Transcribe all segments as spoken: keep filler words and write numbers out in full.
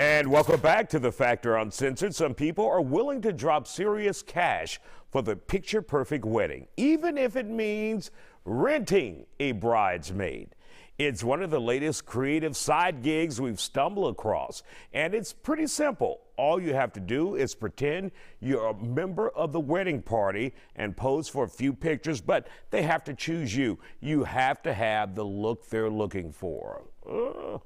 And welcome back to The Factor Uncensored. Some people are willing to drop serious cash for the picture-perfect wedding, even if it means renting a bridesmaid. It's one of the latest creative side gigs we've stumbled across, and it's pretty simple. All you have to do is pretend you're a member of the wedding party and pose for a few pictures, but they have to choose you. You have to have the look they're looking for. Ugh.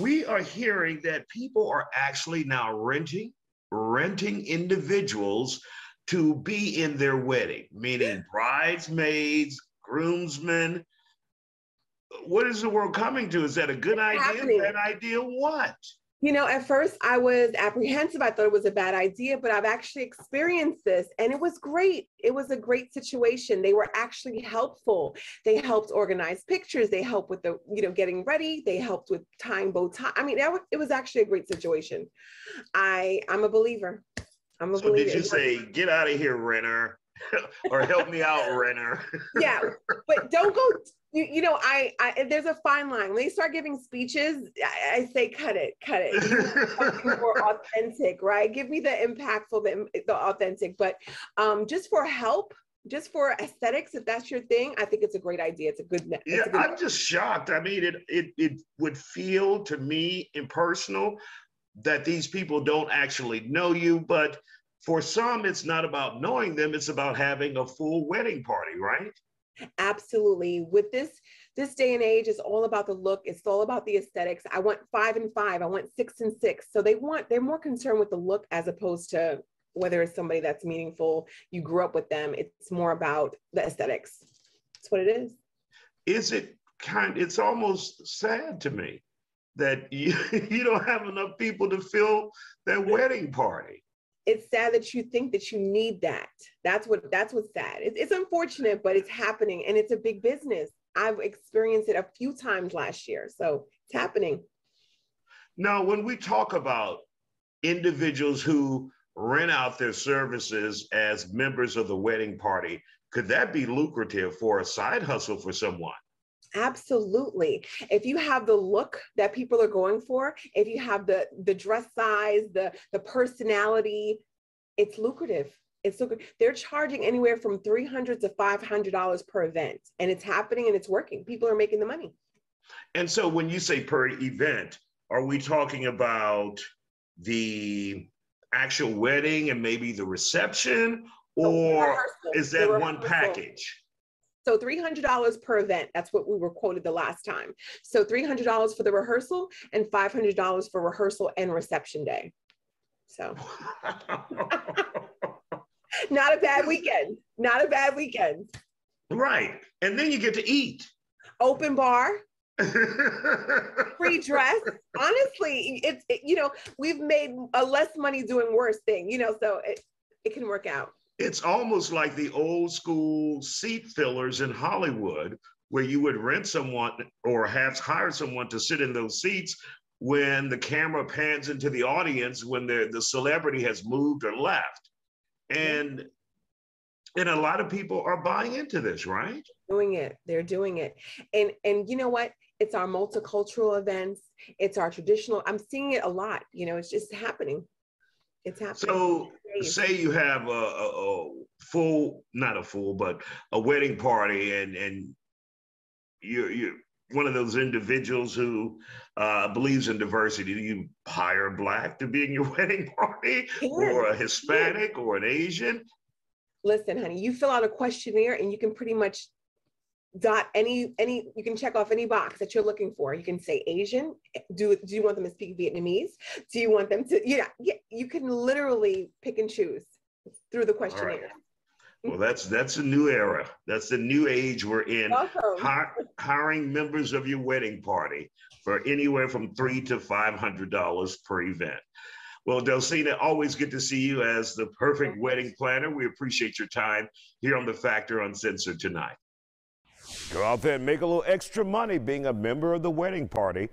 We are hearing that people are actually now renting, renting individuals to be in their wedding, meaning bridesmaids, groomsmen. What is the world coming to? Is that a good idea? Bad idea? What? You know, at first I was apprehensive. I thought it was a bad idea, but I've actually experienced this and it was great. It was a great situation. They were actually helpful. They helped organize pictures. They helped with the, you know, getting ready. They helped with tying bow tie. I mean, that was, it was actually a great situation. I, I'm a believer. I'm a so believer. Did you say, get out of here, renter? Or help me out, renter? Yeah, but don't go... You, you know, I, I, there's a fine line. When they start giving speeches, I, I say, cut it, cut it. You're more authentic, right? Give me the impactful, the, the authentic. But um, just for help, just for aesthetics, if that's your thing, I think it's a great idea. It's a good. It's yeah, a good I'm idea. Just shocked. I mean, it, it, it would feel to me impersonal that these people don't actually know you. But for some, it's not about knowing them. It's about having a full wedding party, right? Absolutely. With this this day and age, it's all about the look. It's all about the aesthetics. I want five and five. I want six and six. So they want they're more concerned with the look as opposed to whether it's somebody that's meaningful. You grew up with them. It's more about the aesthetics. That's what it is. Is it kind? It's almost sad to me that you you don't have enough people to fill that wedding party. It's sad that you think that you need that. That's what, that's what's sad. It's, it's unfortunate, but it's happening and it's a big business. I've experienced it a few times last year, so it's happening. Now, when we talk about individuals who rent out their services as members of the wedding party, could that be lucrative for a side hustle for someone? Absolutely. If you have the look that people are going for, if you have the the dress size, the the personality, it's lucrative. It's lucrative. They're charging anywhere from three hundred dollars to five hundred dollars per event, and it's happening and it's working. People are making the money. And so when you say per event, are we talking about the actual wedding and maybe the reception, or is that one package? So three hundred dollars per event. That's what we were quoted the last time. So three hundred dollars for the rehearsal and five hundred dollars for rehearsal and reception day. So not a bad weekend, not a bad weekend. Right. And then you get to eat. Open bar. Free dress. Honestly, it's, it, you know, we've made a less money doing worse thing, you know, so it, it can work out. It's almost like the old school seat fillers in Hollywood, where you would rent someone or have hired someone to sit in those seats when the camera pans into the audience, when the celebrity has moved or left. And, and a lot of people are buying into this, right? Doing it. They're doing it. And, and you know what? It's our multicultural events. It's our traditional. I'm seeing it a lot. You know, it's just happening. It's happening. So say you have a, a, a full, not a full, but a wedding party, and and you're, you're one of those individuals who uh, believes in diversity. Do you hire a Black to be in your wedding party, yeah, or a Hispanic, yeah, or an Asian? Listen, honey, you fill out a questionnaire and you can pretty much dot any, any, you can check off any box that you're looking for. You can say Asian. Do, do you want them to speak Vietnamese? Do you want them to, you know, you can literally pick and choose through the questionnaire. Right. Well, that's, that's a new era. That's the new age we're in. Hi, hiring members of your wedding party for anywhere from three to five hundred dollars per event. Well, Delcina, always good to see you as the perfect wedding planner. We appreciate your time here on The Factor Uncensored tonight. Go out there and make a little extra money being a member of the wedding party.